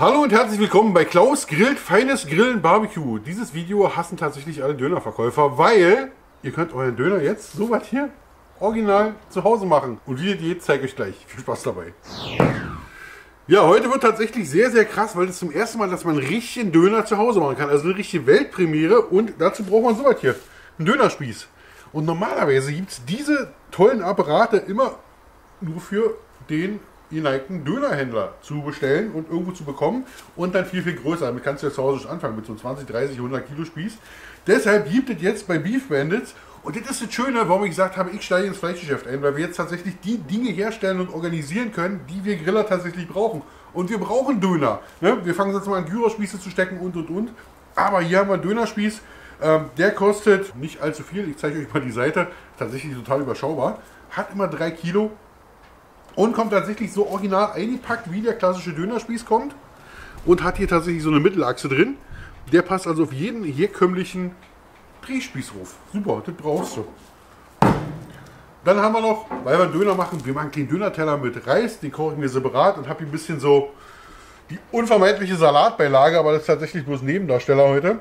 Hallo und herzlich willkommen bei Klaus grillt feines Grillen Barbecue. Dieses Video hassen tatsächlich alle Dönerverkäufer, weil ihr könnt euren Döner jetzt so was hier original zu Hause machen. Und wie die Diät zeige ich euch gleich. Viel Spaß dabei. Ja, heute wird tatsächlich sehr, sehr krass, weil das zum ersten Mal, dass man einen richtigen Döner zu Hause machen kann. Also eine richtige Weltpremiere, und dazu braucht man so was hier. Einen Dönerspieß. Und normalerweise gibt es diese tollen Apparate immer nur für den geneigten Dönerhändler zu bestellen und irgendwo zu bekommen und dann viel, viel größer. Damit kannst du ja zu Hause schon anfangen mit so einem 20, 30, 100 Kilo Spieß. Deshalb gibt es jetzt bei Beef Bandits, und das ist das Schöne, warum ich gesagt habe, ich steige ins Fleischgeschäft ein, weil wir jetzt tatsächlich die Dinge herstellen und organisieren können, die wir Griller tatsächlich brauchen. Und wir brauchen Döner. Ne? Wir fangen jetzt mal an, Gyrospieße zu stecken und, und. Aber hier haben wir einen Dönerspieß. Der kostet nicht allzu viel. Ich zeige euch mal die Seite. Tatsächlich total überschaubar. Hat immer 3 Kilo. Und kommt tatsächlich so original eingepackt, wie der klassische Dönerspieß kommt. Und hat hier tatsächlich so eine Mittelachse drin. Der passt also auf jeden herkömmlichen Drehspießhof. Super, das brauchst du. Dann haben wir noch, weil wir Döner machen, wir machen den Dönerteller mit Reis. Den koche ich mir separat und habe hier ein bisschen so die unvermeidliche Salatbeilage. Aber das ist tatsächlich bloß Nebendarsteller heute.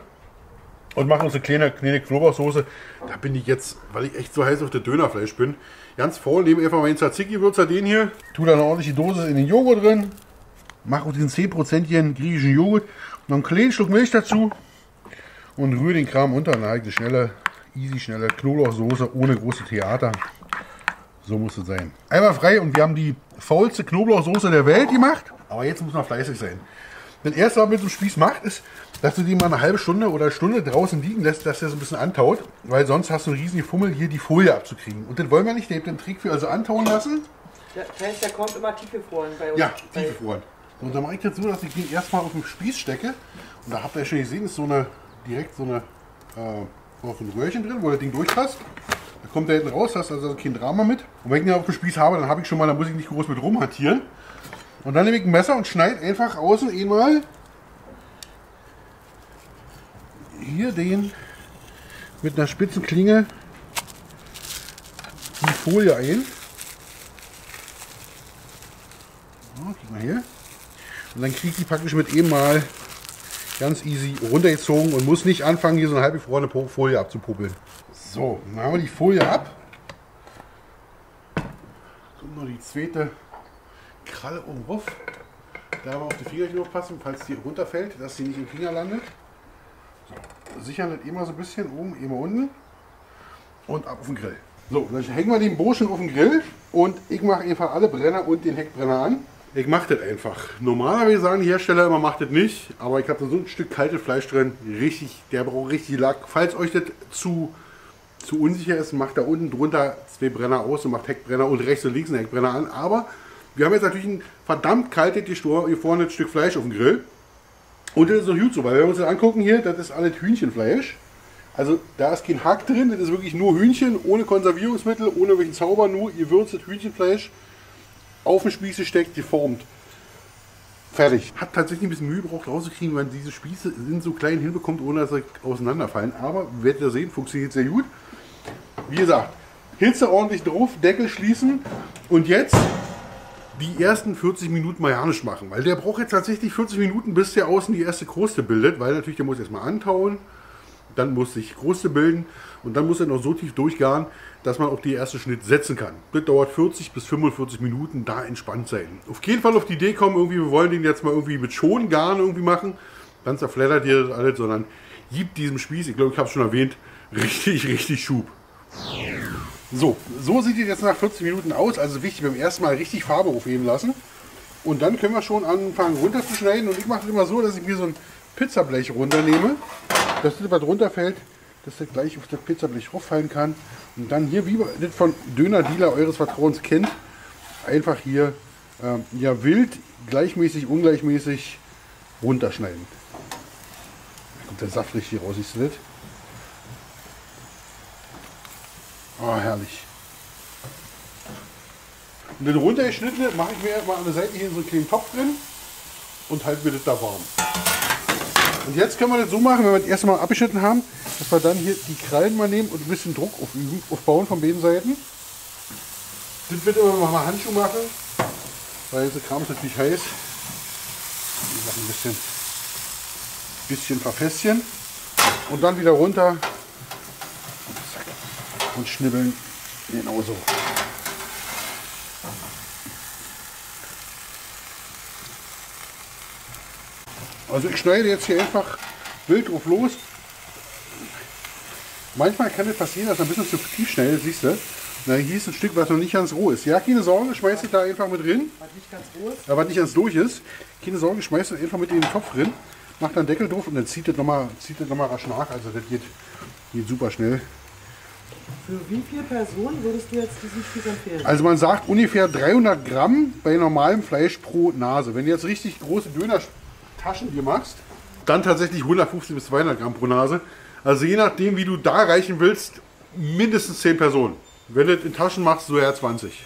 Und machen uns eine kleine Knoblauchsoße. Da bin ich jetzt, weil ich echt so heiß auf das Dönerfleisch bin, ganz faul. Nehme einfach meinen Tzatziki-Würzer, den hier. Tue da eine ordentliche Dosis in den Joghurt drin. Mache auch diesen 10%igen griechischen Joghurt. Noch einen kleinen Schluck Milch dazu. Und rühre den Kram unter. Dann habe ich eine schnelle, easy schnelle Knoblauchsoße ohne große Theater. So muss es sein. Einmal frei, und wir haben die faulste Knoblauchsoße der Welt gemacht. Aber jetzt muss man fleißig sein. Das erste, was man mit dem Spieß macht, ist, dass du die mal eine halbe Stunde oder eine Stunde draußen liegen lässt, dass der so ein bisschen antaut, weil sonst hast du einen riesigen Fummel, hier die Folie abzukriegen. Und den wollen wir nicht, der hat den Trick für, also antauen lassen. Das heißt, der kommt immer tiefgefroren bei uns. Ja, tiefgefroren. Und dann mache ich das so, dass ich den erstmal auf den Spieß stecke. Und da habt ihr schon gesehen, ist so eine, direkt so eine, so ein Röhrchen drin, wo das Ding durchpasst. Da kommt der hinten raus, hast also kein Drama mit. Und wenn ich den auf dem Spieß habe, dann habe ich schon mal, da muss ich nicht groß mit rumhantieren. Und dann nehme ich ein Messer und schneide einfach außen einmal hier den mit einer spitzen Klinge die Folie ein. So, guck mal hier. Und dann kriege ich die praktisch mit einmal ganz easy runtergezogen und muss nicht anfangen, hier so eine halbgefrorene Folie abzupuppeln. So, dann haben wir die Folie ab. Kommt noch die zweite Kralle oben drauf. Da haben wir auf die Fingerchen aufpassen, falls die runterfällt, dass sie nicht im Finger landet. So, sichern das immer so ein bisschen oben, immer unten und ab auf den Grill. So, dann hängen wir den Burschen auf den Grill, und ich mache einfach alle Brenner und den Heckbrenner an. Ich mache das einfach. Normalerweise sagen die Hersteller immer, macht das nicht, aber ich habe da so ein Stück kaltes Fleisch drin, richtig, der braucht richtig Lack. Falls euch das zu unsicher ist, macht da unten drunter 2 Brenner aus und macht Heckbrenner und rechts und links einen Heckbrenner an, aber wir haben jetzt natürlich ein verdammt kaltes, gefrorenes Stück Fleisch auf dem Grill. Und das ist noch gut so, weil wenn wir uns das angucken hier, das ist alles Hühnchenfleisch. Also da ist kein Hack drin, das ist wirklich nur Hühnchen, ohne Konservierungsmittel, ohne welchen Zauber, nur gewürztes Hühnchenfleisch auf den Spieß gesteckt, geformt. Fertig. Hat tatsächlich ein bisschen Mühe gebraucht rauszukriegen, weil diese Spieße sind so klein hinbekommt, ohne dass sie auseinanderfallen. Aber werdet ihr sehen, funktioniert sehr gut. Wie gesagt, Hitze ordentlich drauf, Deckel schließen, und jetzt die ersten 40 Minuten mal gar nicht machen, weil der braucht jetzt tatsächlich 40 Minuten, bis der außen die erste Kruste bildet, weil natürlich der muss erstmal antauen, dann muss sich Kruste bilden und dann muss er noch so tief durchgaren, dass man auch die erste Schnitt setzen kann. Das dauert 40 bis 45 Minuten, da entspannt sein. Auf jeden Fall auf die Idee kommen, irgendwie, wir wollen den jetzt mal irgendwie mit Schongaren irgendwie machen, dann zerfleddert ihr das alles, sondern gibt diesem Spieß, ich glaube, ich habe es schon erwähnt, richtig Schub. So sieht es jetzt nach 40 Minuten aus, also wichtig, beim ersten Mal richtig Farbe aufheben lassen. Und dann können wir schon anfangen runterzuschneiden, und ich mache das immer so, dass ich mir so ein Pizzablech runternehme, dass das was runterfällt, dass das gleich auf das Pizzablech rauffallen kann. Und dann hier, wie das von Döner-Dealer eures Vertrauens kennt, einfach hier ja, wild, gleichmäßig, ungleichmäßig runterschneiden. Da kommt der Saft richtig raus, siehst du das? Oh, herrlich. Und den runtergeschnittenen mache ich mir erstmal an der Seite hier in so einen kleinen Topf drin und halte mir das da warm. Und jetzt können wir das so machen, wenn wir das erste Mal abgeschnitten haben, dass wir dann hier die Krallen mal nehmen und ein bisschen Druck aufbauen von beiden Seiten. Das wird immer mal Handschuh machen, weil der Kram ist natürlich heiß. noch ein bisschen verfässchen und dann wieder runter und schnibbeln genauso. Also ich schneide jetzt hier einfach wild drauf los. Manchmal kann es passieren, dass ein bisschen zu tief schneidet, siehst du. Na, hier ist ein Stück, was noch nicht ganz roh ist. Ja, keine Sorge, schmeißt ihr da einfach mit drin. Was nicht ganz roh ist? Aber nicht ganz durch ist. Keine Sorge, schmeißt ihr einfach mit in den Topf drin. Macht dann Deckel drauf und dann zieht das nochmal rasch nach. Also das geht super schnell. Für wie viele Personen würdest du jetzt diesen Stück empfehlen? Also man sagt ungefähr 300 Gramm bei normalem Fleisch pro Nase. Wenn du jetzt richtig große Döner-Taschen dir machst, dann tatsächlich 150 bis 200 Gramm pro Nase. Also je nachdem, wie du da reichen willst, mindestens 10 Personen. Wenn du es in Taschen machst, so eher 20.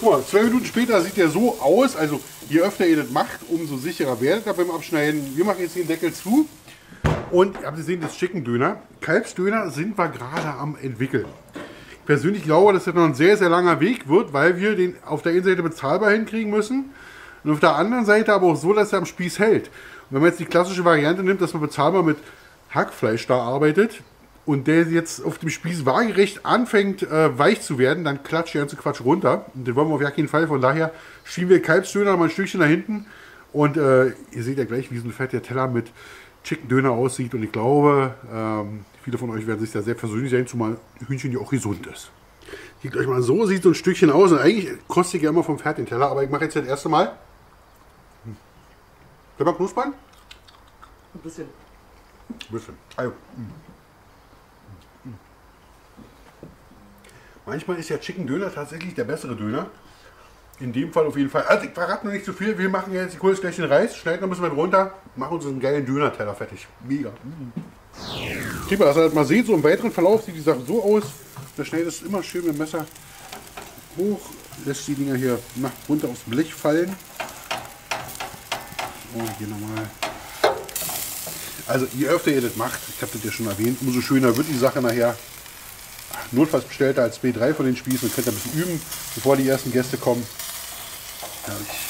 Guck mal, 2 Minuten später sieht der so aus. Also je öfter ihr das macht, umso sicherer werdet ihr beim Abschneiden. Wir machen jetzt den Deckel zu. Und ihr habt gesehen, das Chicken-Döner. Kalbsdöner sind wir gerade am entwickeln. Ich persönlich glaube, dass das noch ein sehr, sehr langer Weg wird, weil wir den auf der einen Seite bezahlbar hinkriegen müssen. Und auf der anderen Seite aber auch so, dass er am Spieß hält. Und wenn man jetzt die klassische Variante nimmt, dass man bezahlbar mit Hackfleisch da arbeitet und der jetzt auf dem Spieß waagerecht anfängt weich zu werden, dann klatscht der ganze Quatsch runter. Und den wollen wir auf gar keinen Fall. Von daher schieben wir Kalbsdöner mal ein Stückchen nach hinten. Und ihr seht ja gleich, wie so ein fetter Teller mit Chicken-Döner aussieht. Und ich glaube, viele von euch werden sich da sehr versöhnlich sein, zumal Hühnchen ja auch gesund ist. Seht euch mal, so sieht so ein Stückchen aus. Und eigentlich kostet ja immer vom Pferd den Teller, aber ich mache jetzt das erste Mal. Soll man knuspern? Ein bisschen. Ein bisschen. Also. Manchmal ist ja Chicken-Döner tatsächlich der bessere Döner. In dem Fall auf jeden Fall. Also ich verrate noch nicht zu viel. Wir machen jetzt kurz gleich den Reis, schneiden noch ein bisschen weit runter, machen uns einen geilen Döner-Teller fertig. Mega. Kriegt man, dass ihr das mal seht, so im weiteren Verlauf sieht die Sache so aus. Da schneidest du immer schön mit dem Messer hoch, lässt die Dinger hier runter aufs Blech fallen. Und hier nochmal. Also je öfter ihr das macht, ich habe das ja schon erwähnt, umso schöner wird die Sache nachher. Notfalls bestellt als B3 von den Spießen und könnt ihr ein bisschen üben, bevor die ersten Gäste kommen. Herrlich.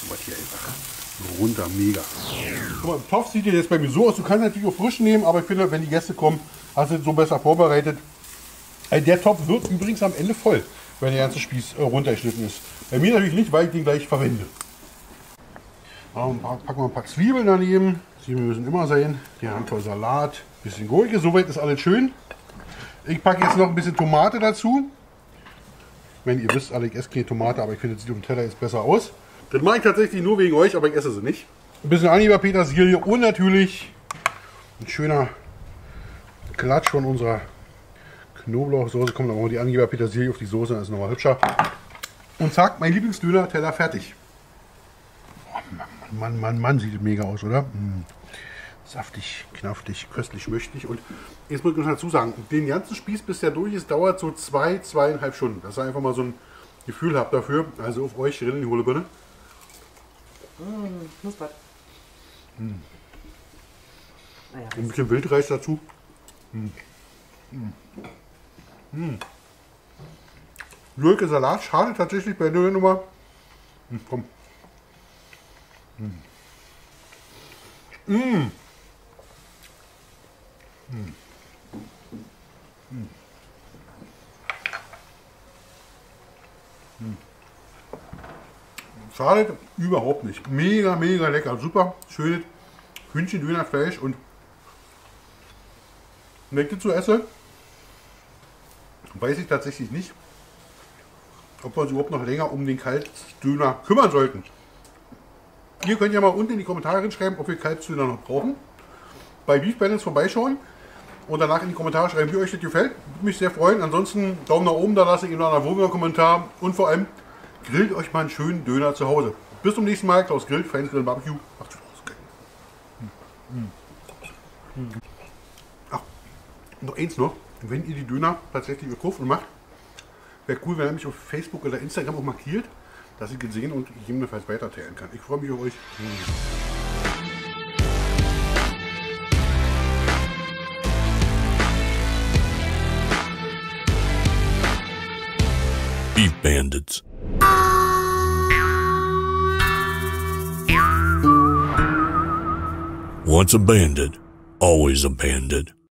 So was hier einfach runter, mega. Guck mal, im Topf sieht ihr jetzt bei mir so aus. Du kannst natürlich auch frisch nehmen, aber ich finde, wenn die Gäste kommen, hast du es so besser vorbereitet. Der Topf wird übrigens am Ende voll, wenn der ganze Spieß runtergeschnitten ist. Bei mir natürlich nicht, weil ich den gleich verwende. Packen wir ein paar Zwiebeln daneben. Zwiebeln müssen immer sein. Der Handvoll Salat, ein bisschen Gurke. Soweit ist alles schön. Ich packe jetzt noch ein bisschen Tomate dazu. Wenn ihr wisst, alle, ich esse keine Tomate, aber ich finde, das sieht auf dem Teller jetzt besser aus. Das mache ich tatsächlich nur wegen euch, aber ich esse sie nicht. Ein bisschen Angeber-Petersilie und natürlich ein schöner Klatsch von unserer Knoblauchsoße. Kommt, dann machen wir die Angeber-Petersilie auf die Soße, dann ist es nochmal hübscher. Und zack, mein Lieblingsdöner-Teller fertig. Mann, sieht mega aus, oder? Mm. Saftig, knaftig, köstlich, möchtlich. Und jetzt muss ich noch dazu sagen, den ganzen Spieß, bis der durch ist, dauert so 2–2,5 Stunden. Dass ihr einfach mal so ein Gefühl habt dafür. Also auf euch, Rinnen, die Hohle bitte. Mm. Naja, ein bisschen Wildreis dazu. Mm. Mm. Mm. Gurke, Salat, schade tatsächlich bei der Nummer. Mm, komm. Mmh. Mmh. Mmh. Mmh. Schadet überhaupt nicht. Mega, mega lecker. Super schönes Hühnchen-Dönerfleisch. Und wenn ich das so esse, weiß ich tatsächlich nicht, ob wir uns überhaupt noch länger um den Kalbsdöner kümmern sollten. Ihr könnt ja mal unten in die Kommentare schreiben, ob wir Kalbsdöner noch brauchen. Bei Beef Bandits vorbeischauen und danach in die Kommentare schreiben, wie euch das gefällt. Würde mich sehr freuen. Ansonsten Daumen nach oben, da lasst ihr eben noch einen Wohlgefallen-Kommentar. Und vor allem, grillt euch mal einen schönen Döner zu Hause. Bis zum nächsten Mal. Klaus grillt feines Grillen Barbecue. Macht's Spaß. Ach, noch eins noch. Wenn ihr die Döner tatsächlich gekauft und macht, wäre cool, wenn ihr mich auf Facebook oder Instagram auch markiert, dass ich gesehen und gegebenenfalls weiterteilen kann. Ich freue mich auf euch. Beef Bandits. Once a bandit, always a bandit.